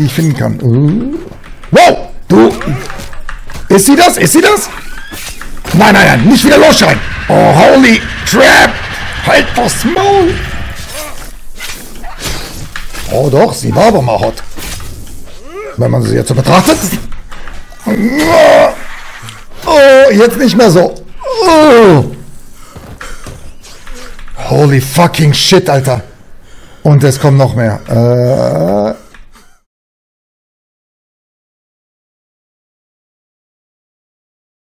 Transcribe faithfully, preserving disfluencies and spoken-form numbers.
irgendwie finden kann. Uh. Wow! Du! Ist sie das? Ist sie das? Nein, nein, nein! Nicht wieder losschreien! Oh, holy crap! Halt das Maul! Oh doch, sie war aber mal hot. Wenn man sie jetzt so betrachtet. Oh, jetzt nicht mehr so. Oh. Holy fucking shit, Alter. Und es kommt noch mehr.